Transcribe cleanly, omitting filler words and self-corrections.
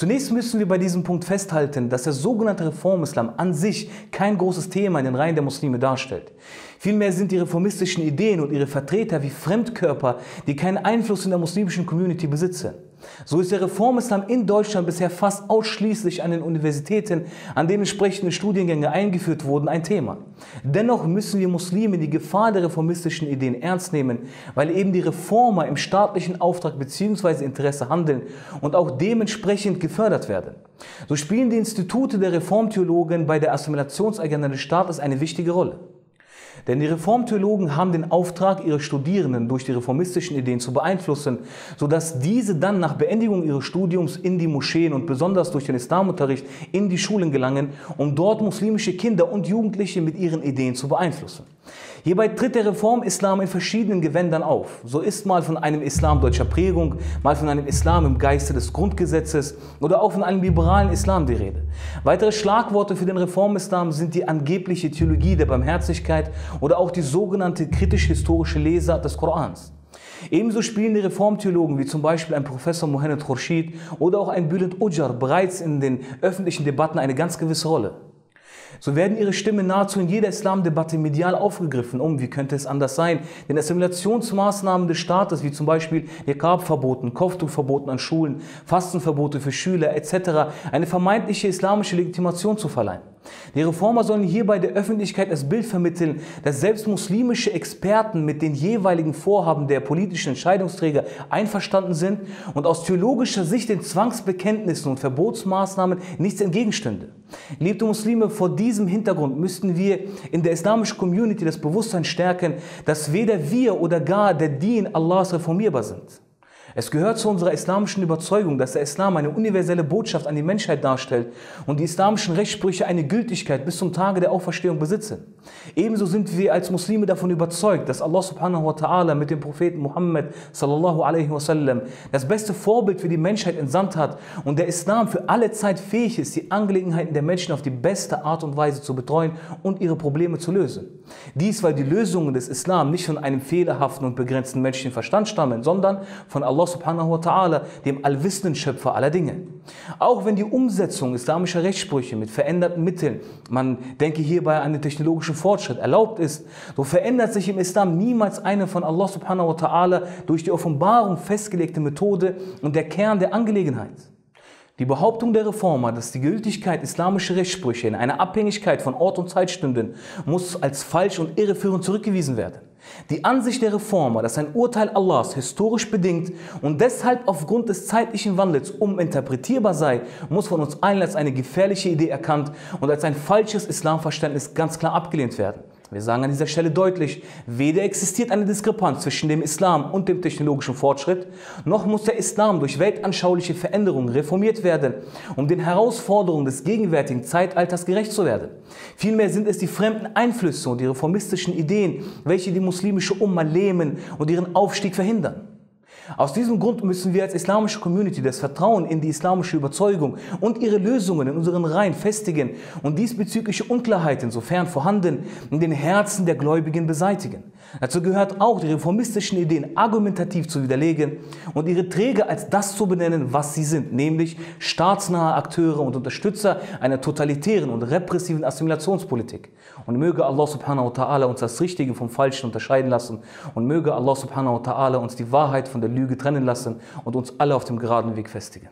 Zunächst müssen wir bei diesem Punkt festhalten, dass der sogenannte Reformislam an sich kein großes Thema in den Reihen der Muslime darstellt. Vielmehr sind die reformistischen Ideen und ihre Vertreter wie Fremdkörper, die keinen Einfluss in der muslimischen Community besitzen. So ist der Reformislam in Deutschland bisher fast ausschließlich an den Universitäten, an denen entsprechende Studiengänge eingeführt wurden, ein Thema. Dennoch müssen wir Muslime die Gefahr der reformistischen Ideen ernst nehmen, weil eben die Reformer im staatlichen Auftrag bzw. Interesse handeln und auch dementsprechend gefördert werden. So spielen die Institute der Reformtheologen bei der Assimilationsagenda des Staates eine wichtige Rolle. Denn die Reformtheologen haben den Auftrag, ihre Studierenden durch die reformistischen Ideen zu beeinflussen, sodass diese dann nach Beendigung ihres Studiums in die Moscheen und besonders durch den Islamunterricht in die Schulen gelangen, um dort muslimische Kinder und Jugendliche mit ihren Ideen zu beeinflussen. Hierbei tritt der Reformislam in verschiedenen Gewändern auf. So ist mal von einem Islam deutscher Prägung, mal von einem Islam im Geiste des Grundgesetzes oder auch von einem liberalen Islam die Rede. Weitere Schlagworte für den Reformislam sind die angebliche Theologie der Barmherzigkeit oder auch die sogenannte kritisch-historische Lesart des Korans. Ebenso spielen die Reformtheologen wie zum Beispiel ein Professor Mouhanad Khorchide oder auch ein Bülent Uçar bereits in den öffentlichen Debatten eine ganz gewisse Rolle. So werden ihre Stimmen nahezu in jeder Islamdebatte medial aufgegriffen, um, wie könnte es anders sein, den Assimilationsmaßnahmen des Staates, wie zum Beispiel Niqab-Verboten, Kopftuchverboten an Schulen, Fastenverbote für Schüler etc., eine vermeintliche islamische Legitimation zu verleihen. Die Reformer sollen hierbei der Öffentlichkeit das Bild vermitteln, dass selbst muslimische Experten mit den jeweiligen Vorhaben der politischen Entscheidungsträger einverstanden sind und aus theologischer Sicht den Zwangsbekenntnissen und Verbotsmaßnahmen nichts entgegenstünde. Liebe Muslime, vor diesem Hintergrund müssten wir in der islamischen Community das Bewusstsein stärken, dass weder wir oder gar der Din Allahs reformierbar sind. Es gehört zu unserer islamischen Überzeugung, dass der Islam eine universelle Botschaft an die Menschheit darstellt und die islamischen Rechtssprüche eine Gültigkeit bis zum Tage der Auferstehung besitzen. Ebenso sind wir als Muslime davon überzeugt, dass Allah subhanahu wa ta'ala mit dem Propheten Muhammad sallallahu alaihi wasallam das beste Vorbild für die Menschheit entsandt hat und der Islam für alle Zeit fähig ist, die Angelegenheiten der Menschen auf die beste Art und Weise zu betreuen und ihre Probleme zu lösen. Dies, weil die Lösungen des Islam nicht von einem fehlerhaften und begrenzten menschlichen Verstand stammen, sondern von Allah subhanahu wa ta'ala, dem allwissenden Schöpfer aller Dinge. Auch wenn die Umsetzung islamischer Rechtssprüche mit veränderten Mitteln, man denke hierbei an den technologischen Fortschritt, erlaubt ist, so verändert sich im Islam niemals eine von Allah subhanahu wa ta'ala durch die Offenbarung festgelegte Methode und der Kern der Angelegenheit. Die Behauptung der Reformer, dass die Gültigkeit islamischer Rechtssprüche in einer Abhängigkeit von Ort und Zeit stünde, muss als falsch und irreführend zurückgewiesen werden. Die Ansicht der Reformer, dass ein Urteil Allahs historisch bedingt und deshalb aufgrund des zeitlichen Wandels uminterpretierbar sei, muss von uns allen als eine gefährliche Idee erkannt und als ein falsches Islamverständnis ganz klar abgelehnt werden. Wir sagen an dieser Stelle deutlich, weder existiert eine Diskrepanz zwischen dem Islam und dem technologischen Fortschritt, noch muss der Islam durch weltanschauliche Veränderungen reformiert werden, um den Herausforderungen des gegenwärtigen Zeitalters gerecht zu werden. Vielmehr sind es die fremden Einflüsse und die reformistischen Ideen, welche die muslimische Umma lähmen und ihren Aufstieg verhindern. Aus diesem Grund müssen wir als islamische Community das Vertrauen in die islamische Überzeugung und ihre Lösungen in unseren Reihen festigen und diesbezügliche Unklarheiten, sofern vorhanden, in den Herzen der Gläubigen beseitigen. Dazu gehört auch, die reformistischen Ideen argumentativ zu widerlegen und ihre Träger als das zu benennen, was sie sind, nämlich staatsnahe Akteure und Unterstützer einer totalitären und repressiven Assimilationspolitik. Und möge Allah subhanahu wa ta'ala uns das Richtige vom Falschen unterscheiden lassen und möge Allah subhanahu wa ta'ala uns die Wahrheit von der Lüge trennen lassen und uns alle auf dem geraden Weg festigen.